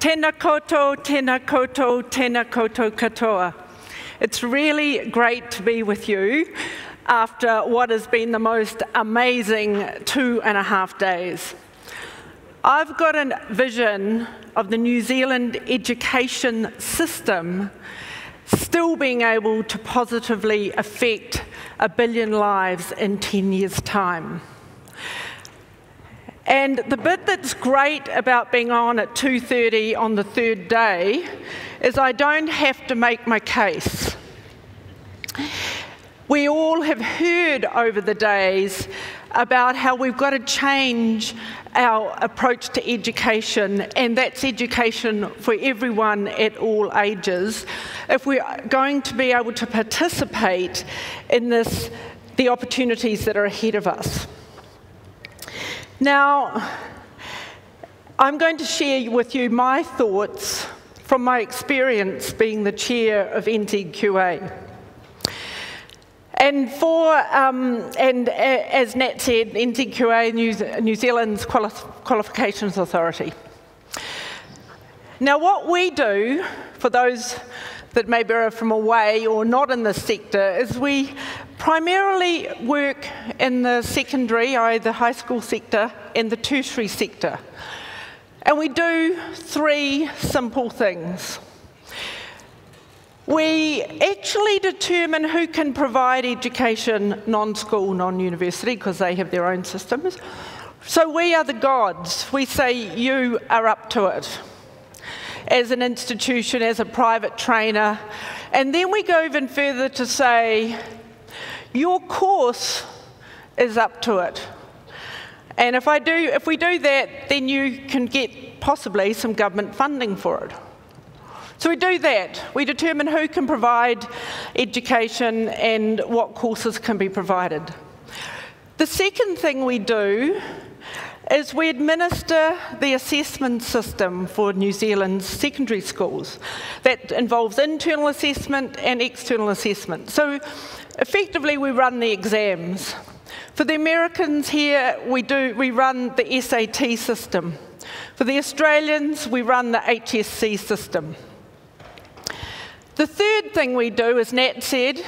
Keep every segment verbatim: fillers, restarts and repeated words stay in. Tēnā koutou, tēnā koutou, tēnā koutou katoa. It's really great to be with you after what has been the most amazing two and a half days. I've got a vision of the New Zealand education system still being able to positively affect a billion lives in ten years' time. And the bit that's great about being on at two thirty on the third day is I don't have to make my case. We all have heard over the days about how we've got to change our approach to education, and that's education for everyone at all ages, if we're going to be able to participate in this, the opportunities that are ahead of us. Now, I'm going to share with you my thoughts from my experience being the chair of N Z Q A. And, for, um, and as Nat said, N Z Q A, New, New Zealand's quali qualifications authority. Now, what we do, for those that maybe are from away or not in this sector, is we primarily work in the secondary, that is the high school sector, and the tertiary sector. And we do three simple things. We actually determine who can provide education, non-school, non-university, because they have their own systems. So we are the gods. We say, you are up to it, as an institution, as a private trainer. And then we go even further to say, your course is up to it. And if I do, if we do that, then you can get possibly some government funding for it. So we do that. We determine who can provide education and what courses can be provided. The second thing we do is we administer the assessment system for New Zealand's secondary schools. That involves internal assessment and external assessment. So effectively, we run the exams. For the Americans here, we, do, we run the S A T system. For the Australians, we run the H S C system. The third thing we do, as Nat said,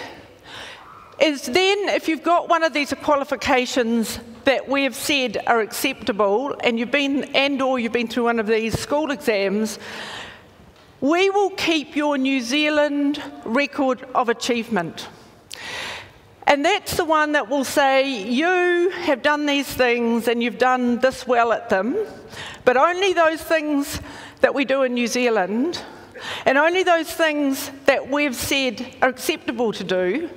is then if you've got one of these qualifications that we have said are acceptable, and you've been and or you've been through one of these school exams, we will keep your New Zealand record of achievement. And that's the one that will say, you have done these things and you've done this well at them, but only those things that we do in New Zealand, and only those things that we've said are acceptable to do,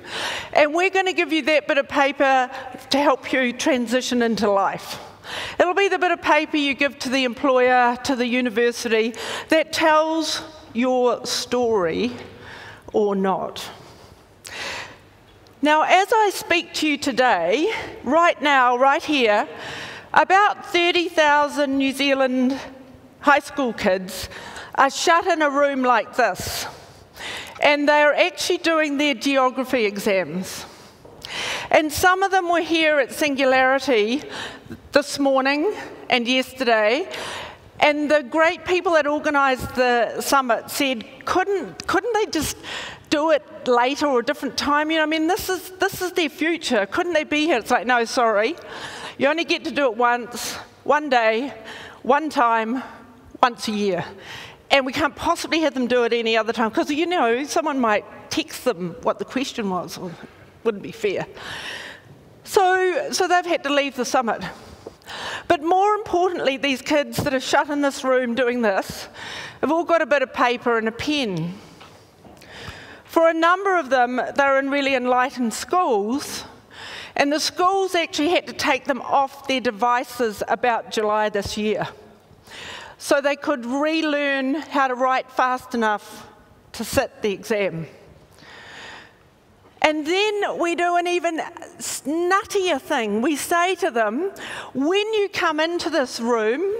and we're going to give you that bit of paper to help you transition into life. It'll be the bit of paper you give to the employer, to the university, that tells your story or not. Now, as I speak to you today, right now, right here, about thirty thousand New Zealand high school kids are shut in a room like this, and they're actually doing their geography exams. And some of them were here at Singularity this morning and yesterday, and the great people that organised the summit said, couldn't, couldn't they just do it later or a different time? You know, I mean, this is, this is their future. Couldn't they be here? It's like, no, sorry. You only get to do it once, one day, one time, once a year. And we can't possibly have them do it any other time, because, you know, someone might text them what the question was. Or wouldn't be fair. So, so they've had to leave the summit. But more importantly, these kids that are shut in this room doing this have all got a bit of paper and a pen. For a number of them, they're in really enlightened schools, and the schools actually had to take them off their devices about July this year, so they could relearn how to write fast enough to sit the exam. And then we do an even nuttier thing. We say to them, when you come into this room,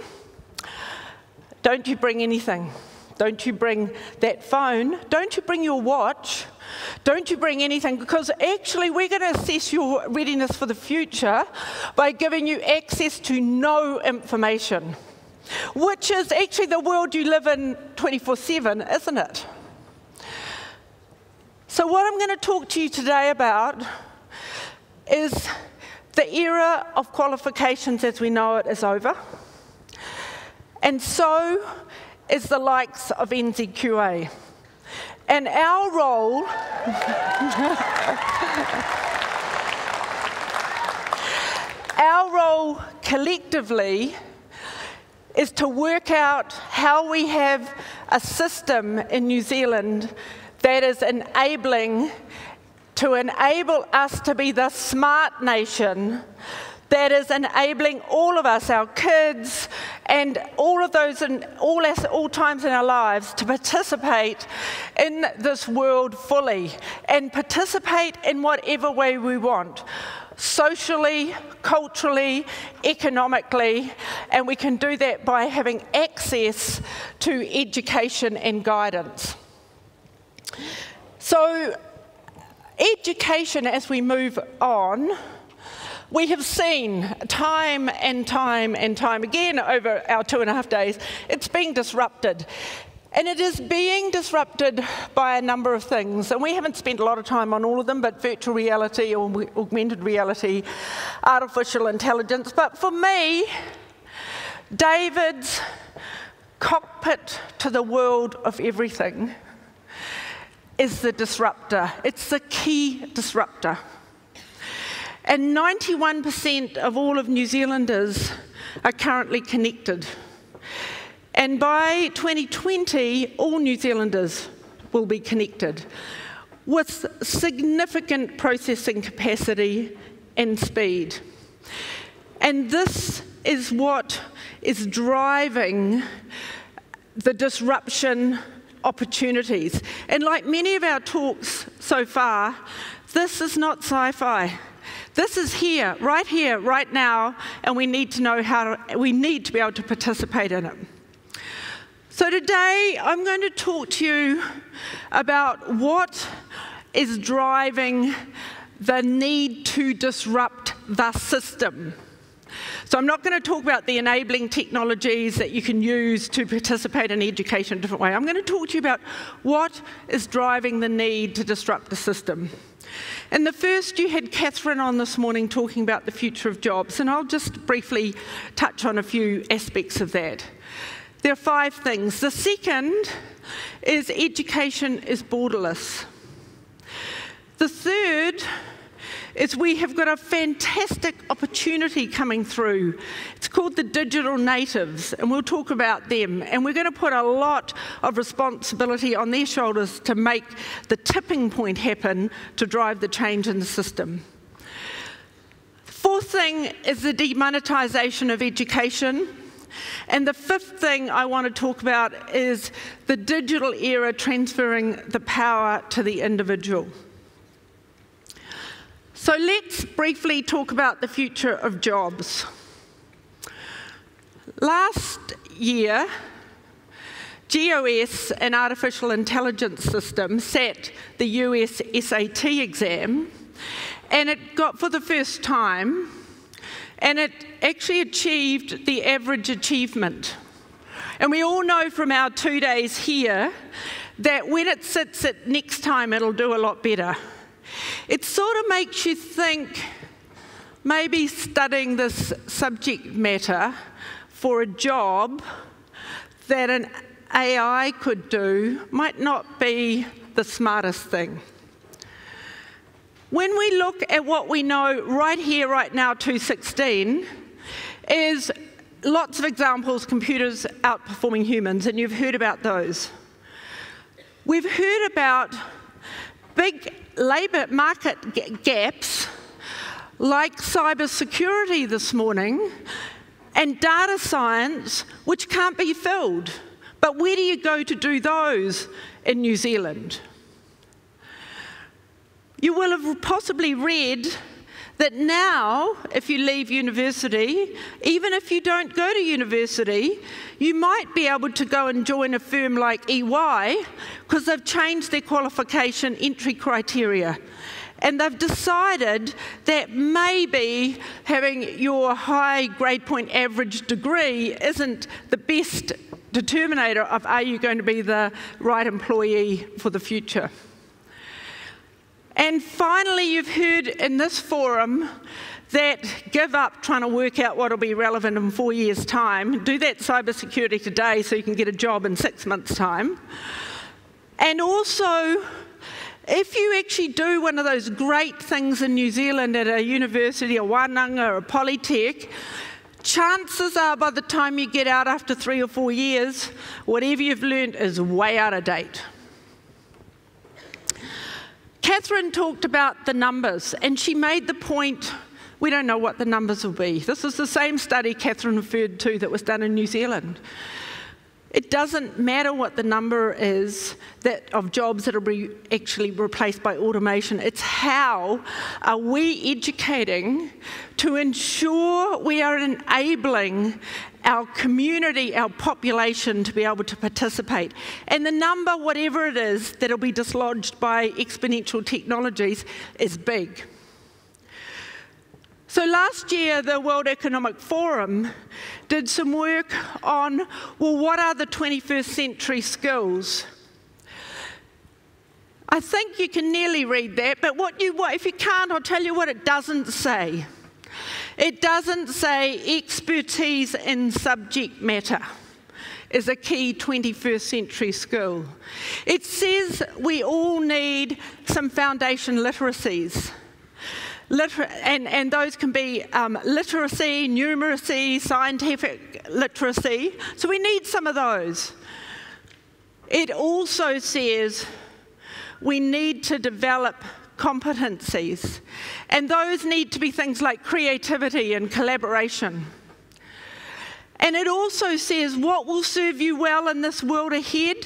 don't you bring anything. Don't you bring that phone. Don't you bring your watch. Don't you bring anything, because actually we're going to assess your readiness for the future by giving you access to no information, which is actually the world you live in twenty-four seven, isn't it? So what I'm going to talk to you today about is the era of qualifications as we know it is over, and so is the likes of N Z Q A. And our role, our role collectively is to work out how we have a system in New Zealand that is enabling, to enable us to be the smart nation that is enabling all of us, our kids, and all of those in all, us, all times in our lives, to participate in this world fully and participate in whatever way we want, socially, culturally, economically, and we can do that by having access to education and guidance. So, education, as we move on, we have seen time and time and time again over our two and a half days, it's being disrupted. And it is being disrupted by a number of things. And we haven't spent a lot of time on all of them, but virtual reality, or augmented reality, artificial intelligence. But for me, David's cockpit to the world of everything is the disruptor. It's the key disruptor. And ninety-one percent of all of New Zealanders are currently connected. And by twenty twenty, all New Zealanders will be connected with significant processing capacity and speed. And this is what is driving the disruption opportunities. And like many of our talks so far, this is not sci-fi. This is here, right here, right now, and we need to know how to, we need to be able to participate in it. So today, I'm going to talk to you about what is driving the need to disrupt the system. So I'm not going to talk about the enabling technologies that you can use to participate in education in a different way. I'm going to talk to you about what is driving the need to disrupt the system. And the first, you had Catherine on this morning talking about the future of jobs, and I'll just briefly touch on a few aspects of that. There are five things. The second is education is borderless. The third is we have got a fantastic opportunity coming through. It's called the digital natives, and we'll talk about them. And we're going to put a lot of responsibility on their shoulders to make the tipping point happen to drive the change in the system. Fourth thing is the demonetization of education. And the fifth thing I want to talk about is the digital era transferring the power to the individual. So let's briefly talk about the future of jobs. Last year, G O S, an artificial intelligence system, sat the U S S A T exam, and it got for the first time, and it actually achieved the average achievement. And we all know from our two days here that when it sits at next time, it'll do a lot better. It sort of makes you think maybe studying this subject matter for a job that an A I could do might not be the smartest thing. When we look at what we know right here, right now, two sixteen, is lots of examples, computers outperforming humans, and you've heard about those. We've heard about big labour market gaps, like cybersecurity this morning, and data science, which can't be filled. But where do you go to do those in New Zealand? You will have possibly read that now, if you leave university, even if you don't go to university, you might be able to go and join a firm like E Y because they've changed their qualification entry criteria. And they've decided that maybe having your high grade point average degree isn't the best determinator of are you going to be the right employee for the future. And finally, you've heard in this forum that give up trying to work out what will be relevant in four years' time. Do that cybersecurity today so you can get a job in six months' time. And also, if you actually do one of those great things in New Zealand at a university, a Wānanga or a Polytech, chances are by the time you get out after three or four years, whatever you've learned is way out of date. Catherine talked about the numbers, and she made the point, we don't know what the numbers will be. This is the same study Catherine referred to that was done in New Zealand. It doesn't matter what the number is that of jobs that will be actually replaced by automation. It's how are we educating to ensure we are enabling our community, our population to be able to participate. And the number, whatever it is, that will be dislodged by exponential technologies is big. So last year, the World Economic Forum did some work on, well, what are the twenty-first century skills? I think you can nearly read that, but what you, what, if you can't, I'll tell you what it doesn't say. It doesn't say expertise in subject matter is a key twenty-first century skill. It says we all need some foundation literacies. Liter and, and those can be um, literacy, numeracy, scientific literacy. So we need some of those. It also says we need to develop competencies. And those need to be things like creativity and collaboration. And it also says what will serve you well in this world ahead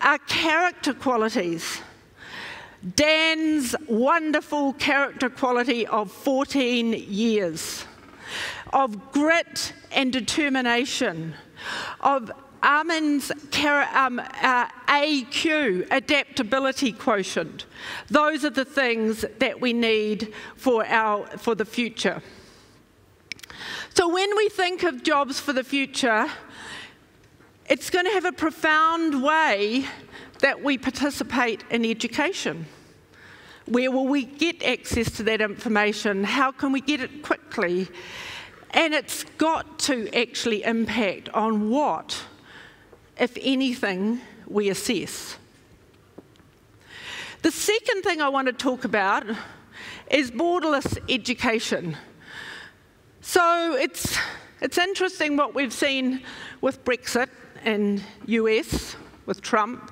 are character qualities. Dan's wonderful character quality of fourteen years, of grit and determination, of Armin's um, uh, A Q, adaptability quotient. Those are the things that we need for, our, for the future. So when we think of jobs for the future, it's going to have a profound way that we participate in education. Where will we get access to that information? How can we get it quickly? And it's got to actually impact on what, if anything, we assess. The second thing I want to talk about is borderless education. So it's, it's interesting what we've seen with Brexit and U S, with Trump,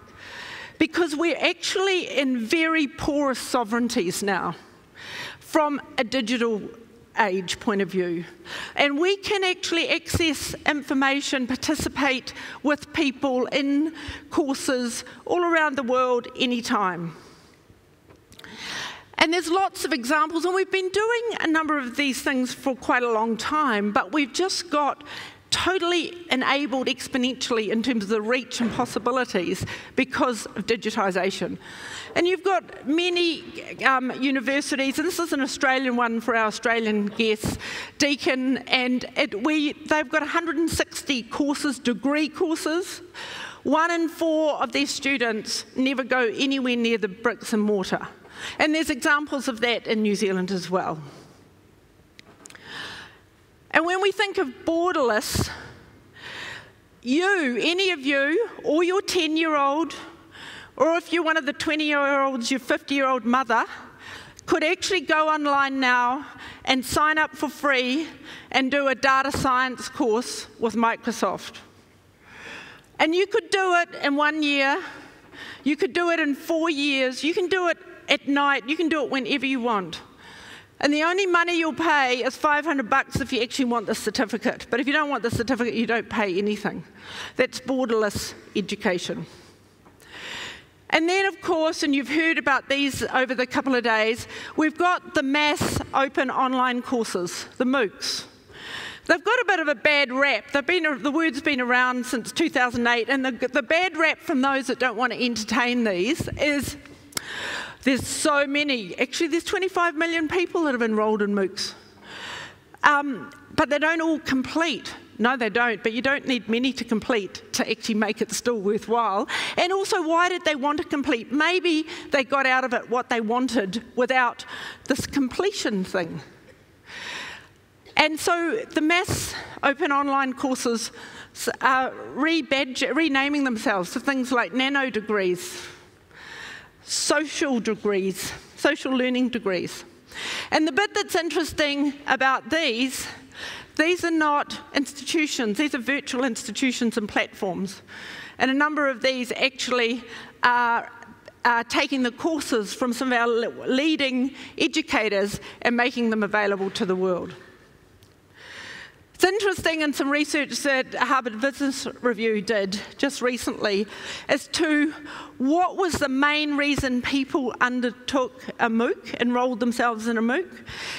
because we're actually in very porous sovereignties now from a digital age point of view. And we can actually access information, participate with people in courses all around the world anytime. And there's lots of examples, and we've been doing a number of these things for quite a long time, but we've just got totally enabled exponentially in terms of the reach and possibilities because of digitisation. And you've got many um, universities, and this is an Australian one for our Australian guests, Deakin, and it, we, they've got one hundred and sixty courses, degree courses. One in four of their students never go anywhere near the bricks and mortar. And there's examples of that in New Zealand as well. And when we think of borderless, you, any of you, or your ten-year-old, or if you're one of the twenty-year-olds, your fifty-year-old mother, could actually go online now and sign up for free and do a data science course with Microsoft. And you could do it in one year. You could do it in four years. You can do it at night. You can do it whenever you want. And the only money you'll pay is five hundred bucks if you actually want the certificate. But if you don't want the certificate, you don't pay anything. That's borderless education. And then, of course, and you've heard about these over the couple of days, we've got the mass open online courses, the MOOCs. They've got a bit of a bad rap. They've been, the word's been around since two thousand eight, and the, the bad rap from those that don't want to entertain these is there's so many. Actually, there's twenty-five million people that have enrolled in MOOCs. Um, but they don't all complete. No, they don't, but you don't need many to complete to actually make it still worthwhile. And also, why did they want to complete? Maybe they got out of it what they wanted without this completion thing. And so the mass open online courses are re-badge, renaming themselves to things like nano degrees, social degrees, social learning degrees. And the bit that's interesting about these These are not institutions, these are virtual institutions and platforms. And a number of these actually are, are taking the courses from some of our leading educators and making them available to the world. It's interesting in some research that Harvard Business Review did just recently as to what was the main reason people undertook a MOOC, enrolled themselves in a MOOC,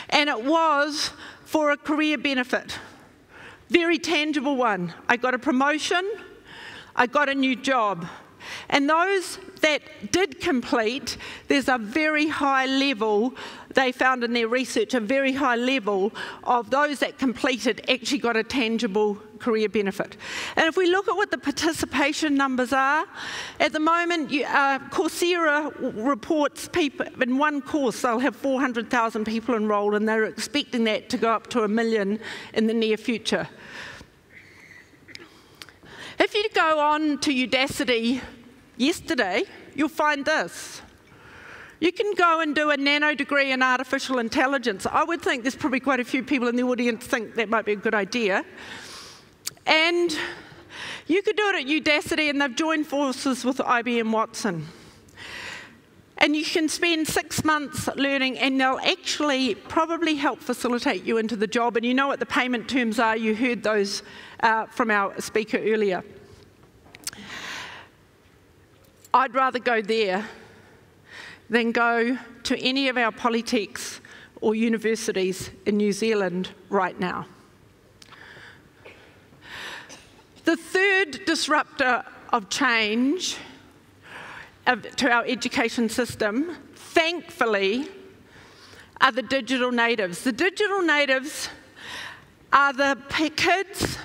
and it was for a career benefit. Very tangible one. I got a promotion, I got a new job. And those that did complete, there's a very high level, they found in their research, a very high level of those that completed actually got a tangible career benefit. And if we look at what the participation numbers are, at the moment, you, uh, Coursera reports people, in one course, they'll have four hundred thousand people enrolled, and they're expecting that to go up to a million in the near future. If you go on to Udacity yesterday, you'll find this. You can go and do a nano degree in artificial intelligence. I would think there's probably quite a few people in the audience think that might be a good idea. And you could do it at Udacity, and they've joined forces with I B M Watson. And you can spend six months learning, and they'll actually probably help facilitate you into the job. And you know what the payment terms are. You heard those uh, from our speaker earlier. I'd rather go there than go to any of our Polytechs or universities in New Zealand right now. The third disruptor of change to our education system, thankfully, are the digital natives. The digital natives are the kids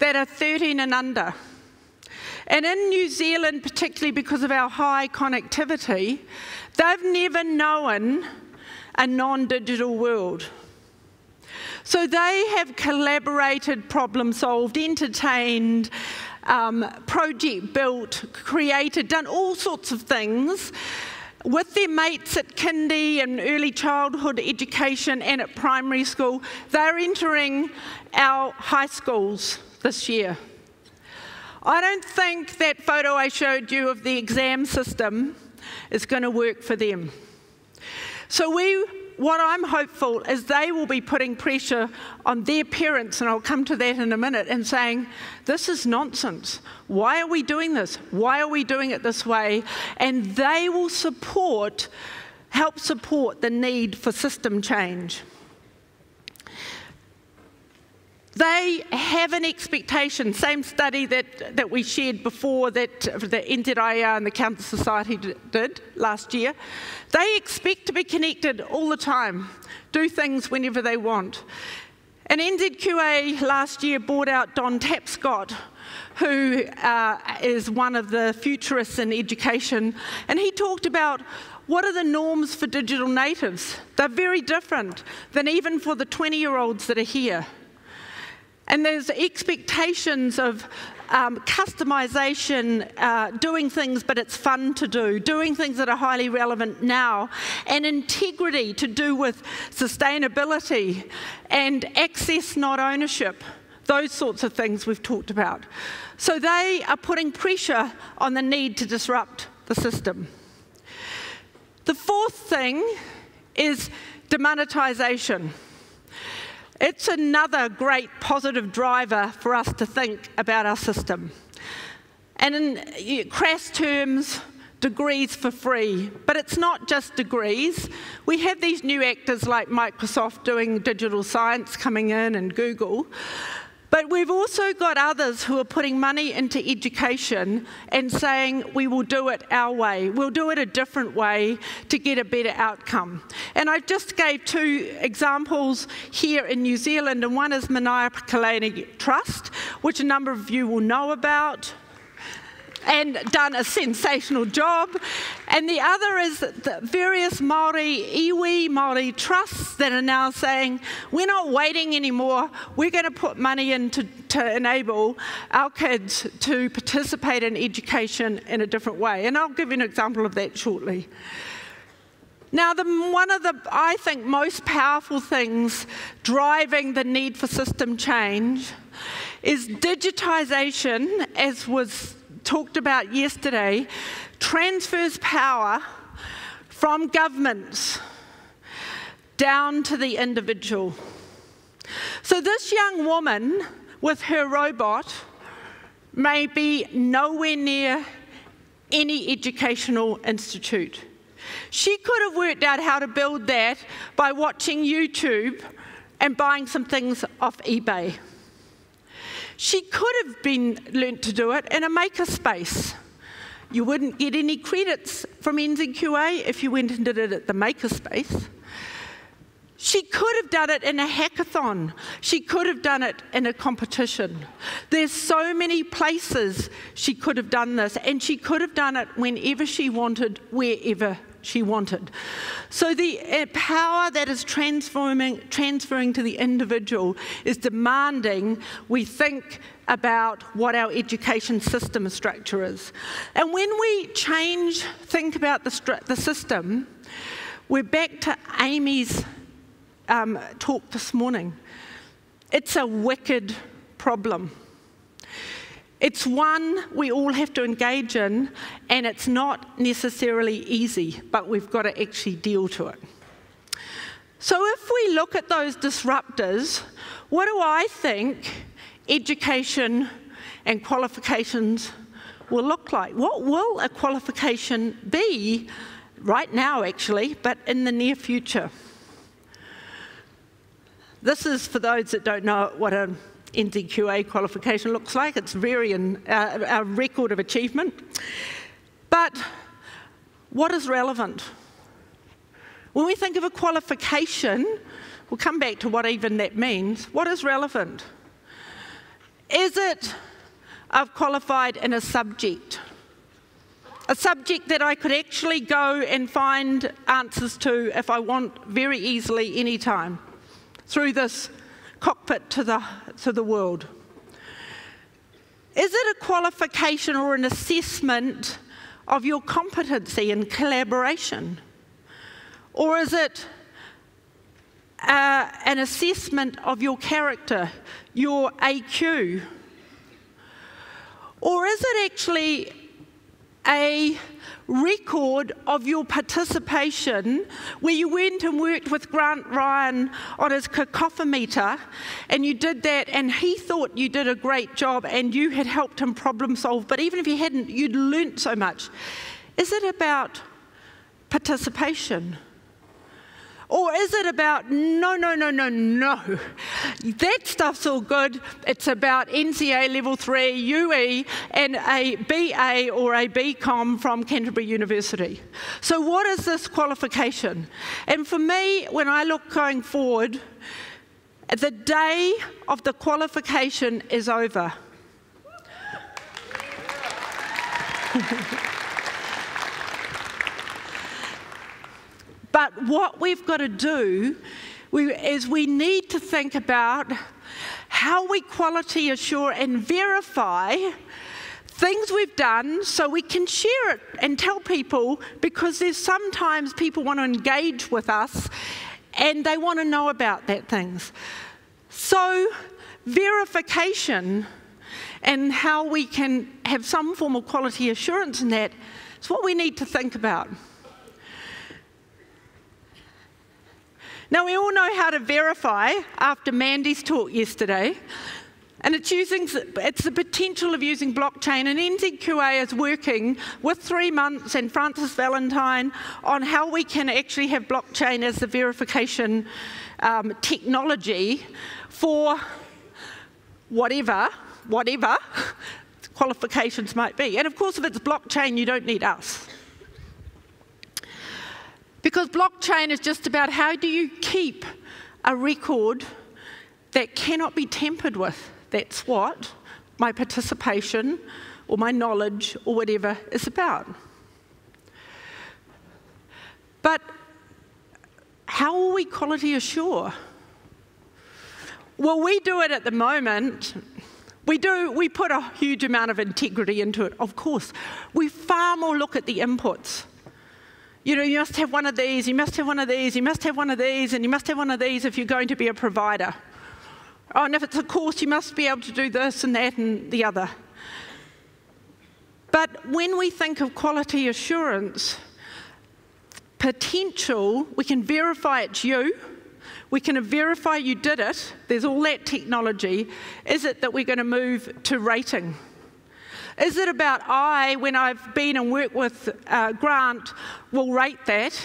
that are thirteen and under. And in New Zealand, particularly because of our high connectivity, they've never known a non-digital world. So they have collaborated, problem-solved, entertained, Um, project built, created, done all sorts of things with their mates at kindy and early childhood education and at primary school. They're entering our high schools this year. I don't think that photo I showed you of the exam system is going to work for them. So we What I'm hopeful is they will be putting pressure on their parents, and I'll come to that in a minute, and saying, this is nonsense. Why are we doing this? Why are we doing it this way? And they will support, help support the need for system change. They have an expectation, same study that, that we shared before that the N Z I R and the Counter Society did last year. They expect to be connected all the time, do things whenever they want. And N Z Q A last year brought out Don Tapscott, who uh, is one of the futurists in education, and he talked about what are the norms for digital natives. They're very different than even for the twenty-year-olds that are here. And there's expectations of um, customization, uh, doing things but it's fun to do, doing things that are highly relevant now, and integrity to do with sustainability and access, not ownership. Those sorts of things we've talked about. So they are putting pressure on the need to disrupt the system. The fourth thing is demonetization. It's another great positive driver for us to think about our system. And in crass terms, degrees for free. But it's not just degrees. We have these new actors like Microsoft doing digital science coming in and Google. But we've also got others who are putting money into education and saying, we will do it our way. We'll do it a different way to get a better outcome. And I just gave two examples here in New Zealand, and one is Manaia Pakelani Trust, which a number of you will know about, and done a sensational job. And the other is the various Māori iwi, Māori trusts that are now saying, we're not waiting anymore, we're going to put money in to, to enable our kids to participate in education in a different way. And I'll give you an example of that shortly. Now, the, one of the, I think, most powerful things driving the need for system change is digitization, as was talked about yesterday, transfers power from governments down to the individual. So this young woman with her robot may be nowhere near any educational institute. She could have worked out how to build that by watching YouTube and buying some things off eBay. She could have been learnt to do it in a makerspace. You wouldn't get any credits from N Z Q A if you went and did it at the makerspace. She could have done it in a hackathon. She could have done it in a competition. There's so many places she could have done this, and she could have done it whenever she wanted, wherever she wanted. So the power that is transforming, transferring to the individual is demanding we think about what our education system structure is. And when we change, think about the, the system, we're back to Amy's um, talk this morning. It's a wicked problem. It's one we all have to engage in, and it's not necessarily easy, but we've got to actually deal to it. So if we look at those disruptors, what do I think education and qualifications will look like? What will a qualification be right now, actually, but in the near future? This is for those that don't know what a N Z Q A qualification looks like. It's very in, uh, a record of achievement. But what is relevant? When we think of a qualification, we'll come back to what even that means. What is relevant? Is it I've qualified in a subject? A subject that I could actually go and find answers to if I want very easily anytime through this cockpit to the, to the world. Is it a qualification or an assessment of your competency in collaboration? Or is it uh, an assessment of your character, your A Q? Or is it actually a record of your participation where you went and worked with Grant Ryan on his cacophometer, and you did that, and he thought you did a great job and you had helped him problem solve, but even if you hadn't, you'd learnt so much. Is it about participation? Or is it about, no, no, no, no, no. That stuff's all good. It's about N C A level three, U E, and a B A or a BCom from Canterbury University. So what is this qualification? And for me, when I look going forward, the day of the qualification is over. But what we've got to do we, is we need to think about how we quality assure and verify things we've done so we can share it and tell people, because there's sometimes people want to engage with us and they want to know about that things. So verification and how we can have some form of quality assurance in that is what we need to think about. Now, we all know how to verify after Mandy's talk yesterday. And it's, using, it's the potential of using blockchain. And N Z Q A is working with three months and Frances Valentine on how we can actually have blockchain as the verification um, technology for whatever, whatever qualifications might be. And of course, if it's blockchain, you don't need us. Because blockchain is just about how do you keep a record that cannot be tampered with. That's what my participation or my knowledge or whatever is about. But how will we quality assure? Well, we do it at the moment. We do, we put a huge amount of integrity into it, of course. We far more look at the inputs. You know, you must have one of these, you must have one of these, you must have one of these, and you must have one of these if you're going to be a provider. Oh, and if it's a course, you must be able to do this and that and the other. But when we think of quality assurance, potential, we can verify it's you, we can verify you did it, there's all that technology. Is it that we're going to move to rating? Is it about I, when I've been and worked with uh, Grant, will rate that?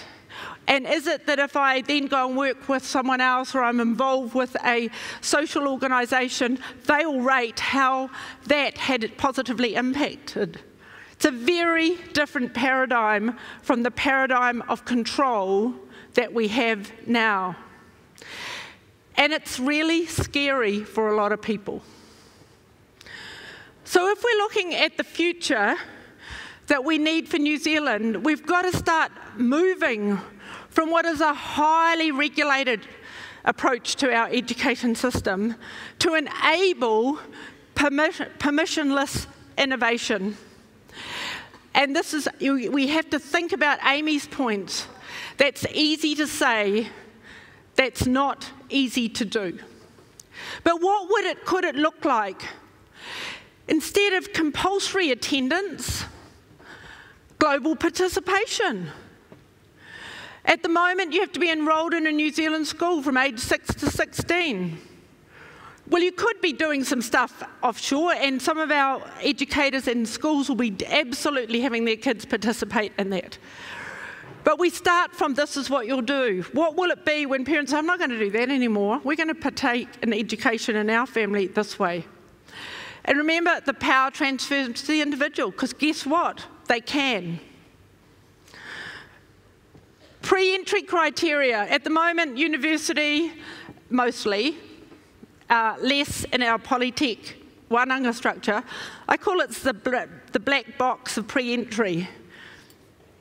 And is it that if I then go and work with someone else or I'm involved with a social organisation, they will rate how that had positively impacted? It's a very different paradigm from the paradigm of control that we have now. And it's really scary for a lot of people. So if we're looking at the future that we need for New Zealand, we've got to start moving from what is a highly regulated approach to our education system to enable permissionless innovation. And this is, we have to think about Amy's points. That's easy to say, that's not easy to do. But what would it, could it look like? Instead of compulsory attendance, global participation. At the moment, you have to be enrolled in a New Zealand school from age six to sixteen. Well, you could be doing some stuff offshore, and some of our educators in schools will be absolutely having their kids participate in that. But we start from this is what you'll do. What will it be when parents say, I'm not going to do that anymore. We're going to partake in education in our family this way. And remember, the power transfers to the individual, because guess what? They can. Pre-entry criteria. At the moment, university, mostly, uh, less in our Polytech Wānanga structure. I call it the, the black box of pre-entry.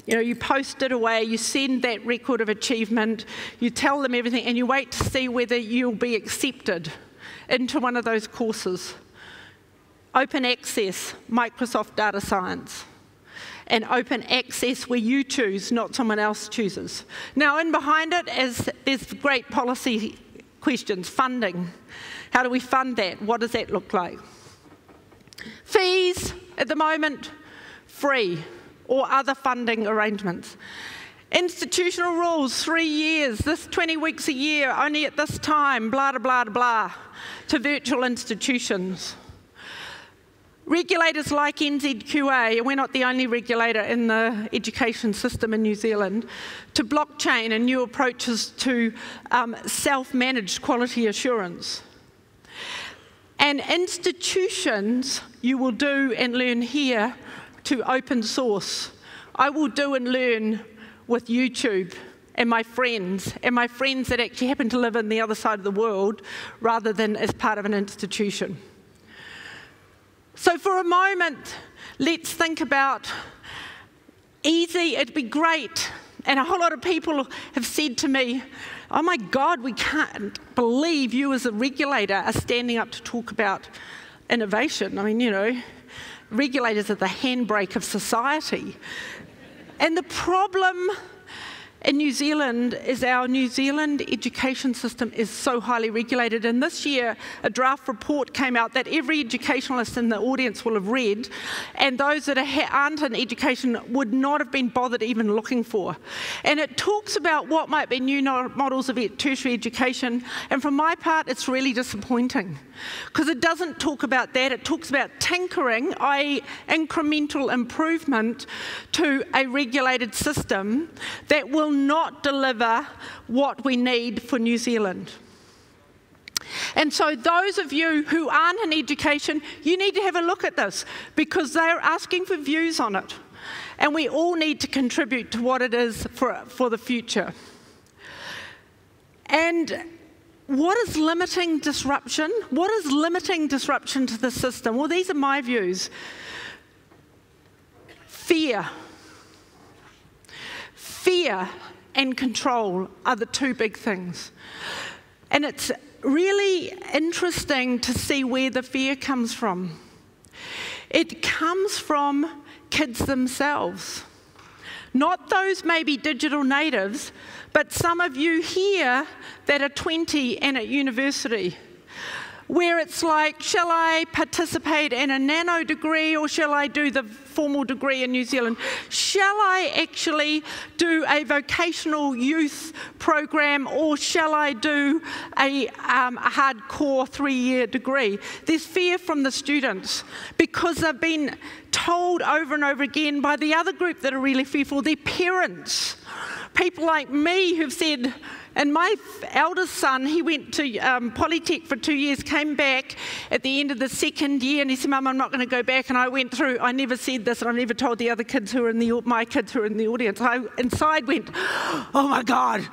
You know, you post it away, you send that record of achievement, you tell them everything, and you wait to see whether you'll be accepted into one of those courses. Open access, Microsoft data science. And open access where you choose, not someone else chooses. Now, in behind it is there's great policy questions, funding. How do we fund that? What does that look like? Fees, at the moment, free, or other funding arrangements. Institutional rules, three years, this twenty weeks a year, only at this time, blah, blah, blah, blah, to virtual institutions. Regulators like N Z Q A, and we're not the only regulator in the education system in New Zealand, to blockchain and new approaches to um, self-managed quality assurance. And institutions, you will do and learn here, to open source. I will do and learn with YouTube and my friends, and my friends that actually happen to live on the other side of the world rather than as part of an institution. So for a moment, let's think about easy, it'd be great. And a whole lot of people have said to me, oh my God, we can't believe you as a regulator are standing up to talk about innovation. I mean, you know, regulators are the handbrake of society. And the problem In New Zealand, is our New Zealand education system is so highly regulated. And this year, a draft report came out that every educationalist in the audience will have read, and those that aren't in education would not have been bothered even looking for. And it talks about what might be new models of tertiary education, and for my part, it's really disappointing, because it doesn't talk about that. It talks about tinkering, that is incremental improvement to a regulated system that will not deliver what we need for New Zealand. And so those of you who aren't in education, you need to have a look at this, because they're asking for views on it. And we all need to contribute to what it is for, for the future. And what is limiting disruption? What is limiting disruption to the system? Well, these are my views. Fear. Fear and control are the two big things. And it's really interesting to see where the fear comes from. It comes from kids themselves. Not those maybe digital natives, but some of you here that are twenty and at university, where it's like, shall I participate in a nano degree or shall I do the formal degree in New Zealand? Shall I actually do a vocational youth program or shall I do a, um, a hardcore three-year degree? There's fear from the students because they've been told over and over again by the other group that are really fearful, their parents. People like me who've said, and my eldest son, he went to um, Polytech for two years, came back at the end of the second year, and he said, Mum, I'm not going to go back. And I went through, I never said this, and I never told the other kids who are in the, my kids who are in the audience. I inside went, oh my God,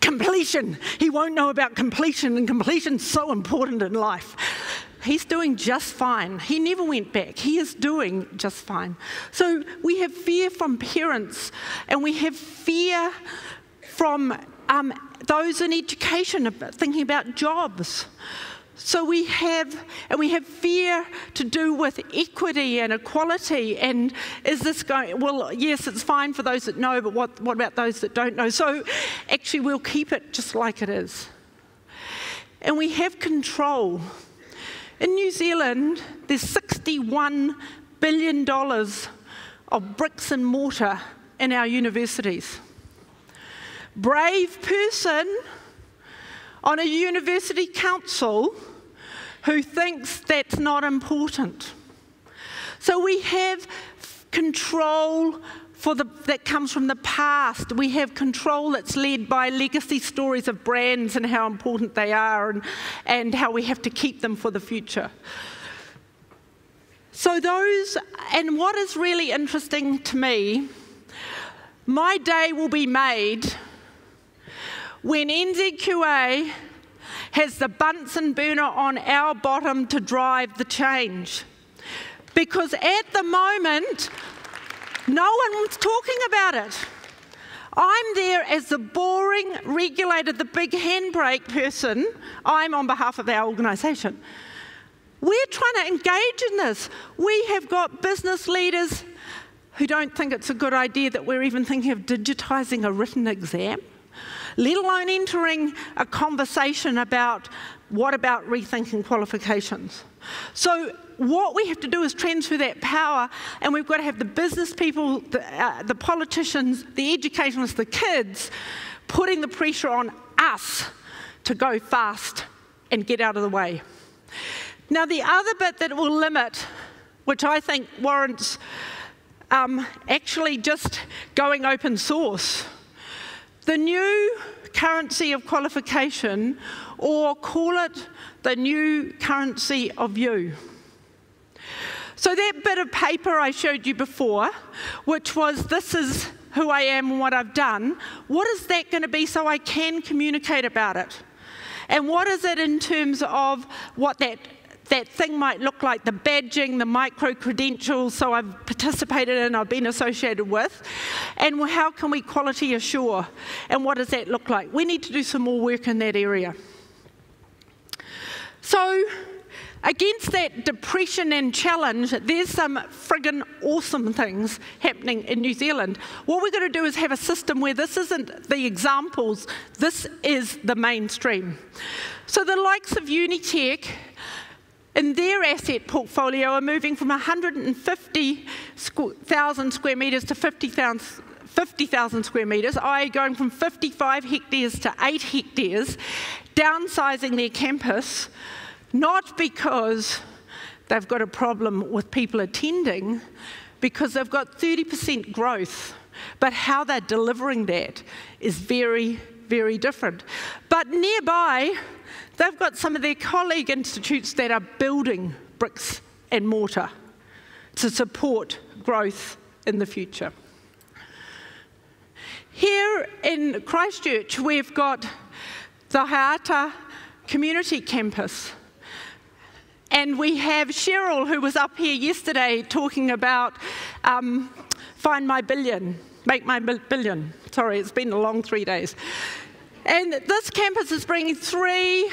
completion. He won't know about completion, and completion's so important in life. He's doing just fine. He never went back. He is doing just fine. So we have fear from parents, and we have fear from um, those in education thinking about jobs. So we have, and we have fear to do with equity and equality, and is this going, well, yes, it's fine for those that know, but what, what about those that don't know? So actually we'll keep it just like it is. And we have control. In New Zealand, there's sixty-one billion dollars of bricks and mortar in our universities. Brave person on a university council who thinks that's not important. So we have control for the, that comes from the past. We have control that's led by legacy stories of brands and how important they are and, and how we have to keep them for the future. So those, and what is really interesting to me, my day will be made when N Z Q A has the Bunsen burner on our bottom to drive the change. Because at the moment, no one's talking about it. I'm there as the boring regulator, the big handbrake person. I'm on behalf of our organisation. We're trying to engage in this. We have got business leaders who don't think it's a good idea that we're even thinking of digitising a written exam, let alone entering a conversation about what about rethinking qualifications. So what we have to do is transfer that power, and we've got to have the business people, the, uh, the politicians, the educationalists, the kids, putting the pressure on us to go fast and get out of the way. Now the other bit that will limit, which I think warrants um, actually just going open source, the new currency of qualification, or call it the new currency of you. So that bit of paper I showed you before, which was this is who I am and what I've done, what is that going to be so I can communicate about it? And what is it in terms of what that, that thing might look like, the badging, the micro-credentials, so I've participated in, I've been associated with, and how can we quality assure, and what does that look like? We need to do some more work in that area. So Against that depression and challenge, there's some friggin' awesome things happening in New Zealand. What we're going to do is have a system where this isn't the examples, this is the mainstream. So the likes of Unitec, in their asset portfolio, are moving from one hundred fifty thousand square metres to fifty thousand square metres, that is going from fifty-five hectares to eight hectares, downsizing their campus, not because they've got a problem with people attending, because they've got thirty percent growth, but how they're delivering that is very, very different. But nearby, they've got some of their colleague institutes that are building bricks and mortar to support growth in the future. Here in Christchurch, we've got the Hātai Community Campus. And we have Cheryl, who was up here yesterday talking about um, find my billion, make my billion. Sorry, it's been a long three days. And this campus is bringing three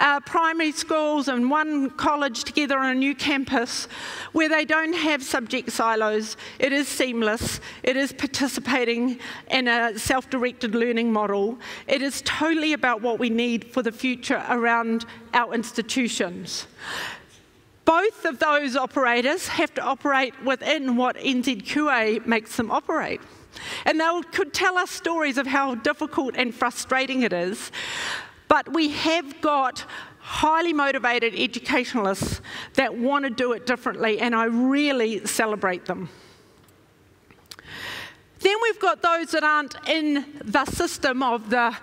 uh, primary schools and one college together on a new campus where they don't have subject silos. It is seamless. It is participating in a self-directed learning model. It is totally about what we need for the future around our institutions. Both of those operators have to operate within what N Z Q A makes them operate. And they could tell us stories of how difficult and frustrating it is, but we have got highly motivated educationalists that want to do it differently, and I really celebrate them. Then we've got those that aren't in the system of the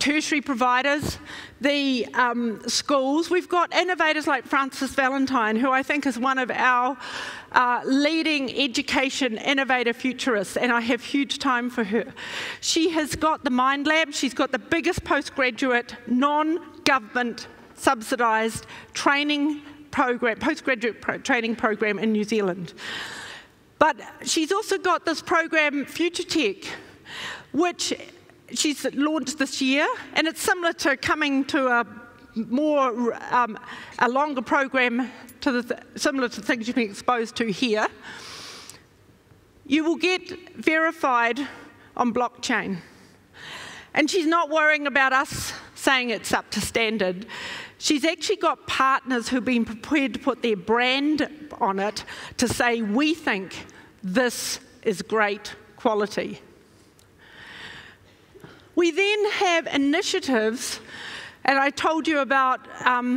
tertiary providers, the um, schools. We've got innovators like Frances Valentine, who I think is one of our uh, leading education innovator futurists, and I have huge time for her. She has got the Mind Lab. She's got the biggest postgraduate, non-government subsidised training program, postgraduate pro training program in New Zealand. But she's also got this program, Future Tech, which she's launched this year, and it's similar to coming to a more, um, a longer program to the th similar to things you've been exposed to here. You will get verified on blockchain. And she's not worrying about us saying it's up to standard. She's actually got partners who've been prepared to put their brand on it to say, we think this is great quality. We then have initiatives, and I told you about um,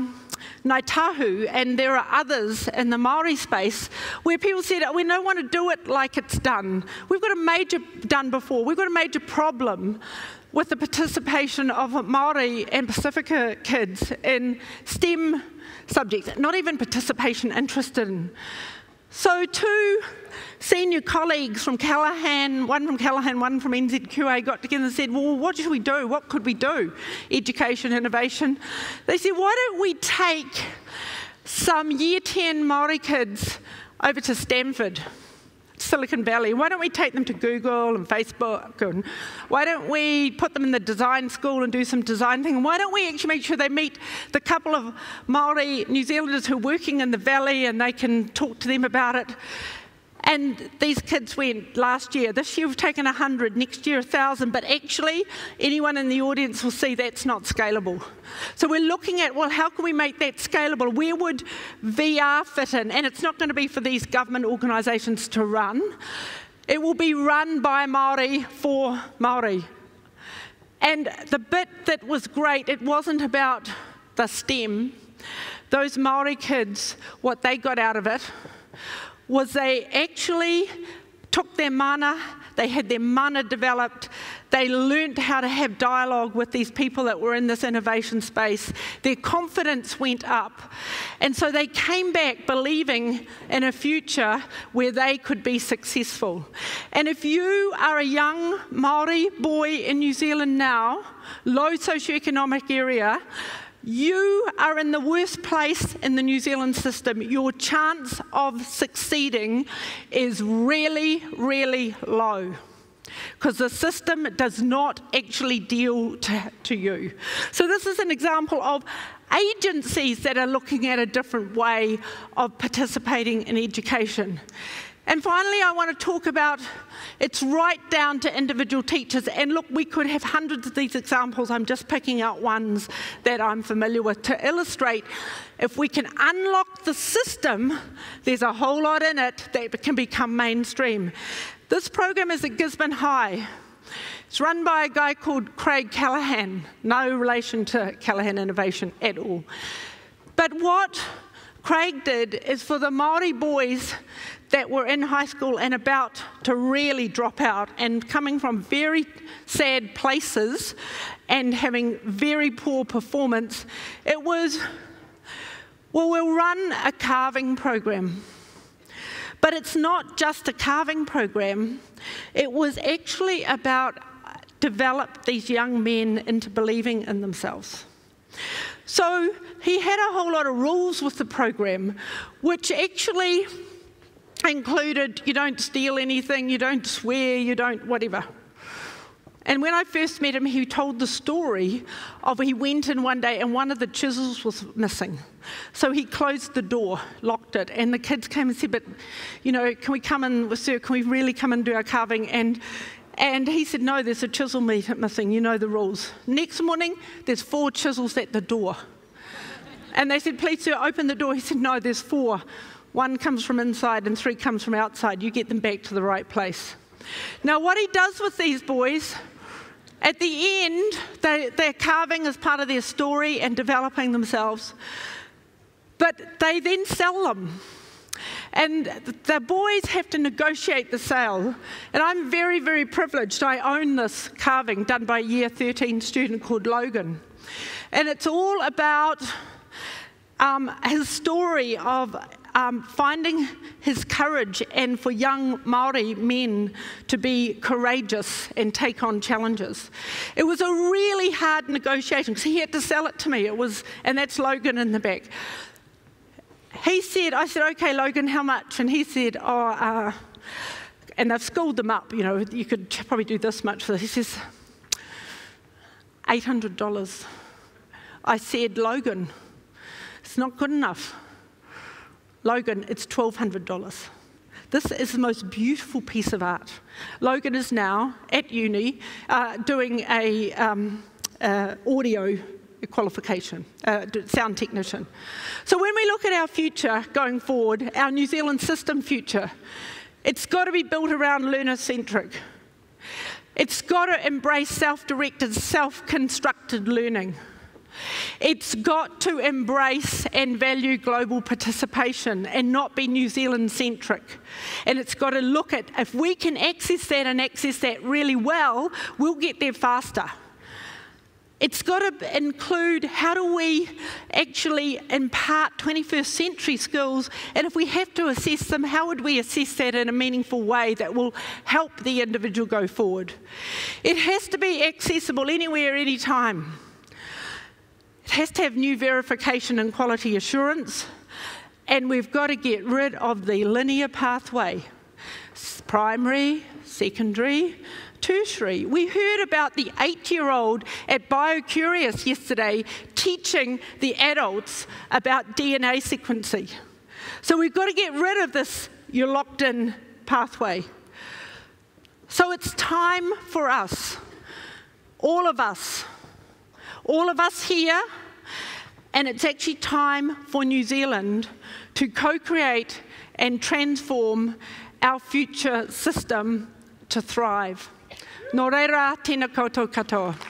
Ngāi Tahu, and there are others in the Māori space, where people said, oh, we don't want to do it like it's done. We've got a major, done before, we've got a major problem with the participation of Māori and Pacifica kids in STEM subjects, not even participation, interest in. So two senior colleagues from Callaghan, one from Callaghan, one from N Z Q A, got together and said, well, what should we do? What could we do? Education, innovation. They said, why don't we take some year ten Māori kids over to Stanford, Silicon Valley? Why don't we take them to Google and Facebook? And why don't we put them in the design school and do some design thing? And why don't we actually make sure they meet the couple of Maori New Zealanders who are working in the valley, and they can talk to them about it? And these kids went last year. This year we've taken one hundred, next year one thousand, but actually anyone in the audience will see that's not scalable. So we're looking at, well, how can we make that scalable? Where would V R fit in? And it's not going to be for these government organisations to run. It will be run by Māori for Māori. And the bit that was great, it wasn't about the STEM. Those Māori kids, what they got out of it was they actually took their mana, they had their mana developed, they learnt how to have dialogue with these people that were in this innovation space, their confidence went up, and so they came back believing in a future where they could be successful. And if you are a young Maori boy in New Zealand now, low socioeconomic area, you are in the worst place in the New Zealand system. Your chance of succeeding is really, really low. because the system does not actually deal to, to you. So this is an example of agencies that are looking at a different way of participating in education. And finally, I want to talk about it's right down to individual teachers. And look, we could have hundreds of these examples. I'm just picking out ones that I'm familiar with to illustrate if we can unlock the system, there's a whole lot in it that can become mainstream. This program is at Gisborne High. It's run by a guy called Craig Callaghan, no relation to Callaghan Innovation at all. But what Craig did is for the Māori boys that were in high school and about to really drop out and coming from very sad places and having very poor performance, it was, well, we'll run a carving program. But it's not just a carving program. It was actually about develop these young men into believing in themselves. So he had a whole lot of rules with the program, which actually included you don't steal anything, you don't swear, you don't whatever. And when I first met him, he told the story of he went in one day and one of the chisels was missing. So he closed the door, locked it, and the kids came and said, but, you know, can we come in, sir, can we really come and do our carving? And, and he said, no, there's a chisel missing, you know the rules. Next morning, there's four chisels at the door. And they said, please, sir, open the door. He said, no, there's four. One comes from inside and three comes from outside. You get them back to the right place. Now, what he does with these boys, at the end, they, they're carving as part of their story and developing themselves. But they then sell them. And the boys have to negotiate the sale. And I'm very, very privileged. I own this carving done by a year thirteen student called Logan. And it's all about um, his story of Um, finding his courage and for young Māori men to be courageous and take on challenges. It was a really hard negotiation because he had to sell it to me. It was, and that's Logan in the back. He said, I said, okay, Logan, how much? And he said, oh, uh, and I've schooled them up, you know, you could probably do this much for this. He says, eight hundred dollars. I said, Logan, it's not good enough. Logan, it's twelve hundred dollars. This is the most beautiful piece of art. Logan is now at uni uh, doing a um, uh, audio qualification, uh, sound technician. So when we look at our future going forward, our New Zealand system future, it's got to be built around learner-centric. It's got to embrace self-directed, self-constructed learning. It's got to embrace and value global participation and not be New Zealand-centric. And it's got to look at, if we can access that and access that really well, we'll get there faster. It's got to include how do we actually impart twenty-first century skills, and if we have to assess them, how would we assess that in a meaningful way that will help the individual go forward? It has to be accessible anywhere, anytime. It has to have new verification and quality assurance, and we've got to get rid of the linear pathway. Primary, secondary, tertiary. We heard about the eight-year-old at BioCurious yesterday teaching the adults about D N A sequencing. So we've got to get rid of this you're locked in pathway. So it's time for us, all of us, all of us here, and it's actually time for New Zealand to co-create and transform our future system to thrive. Nō reira, tēnā koutou katoa.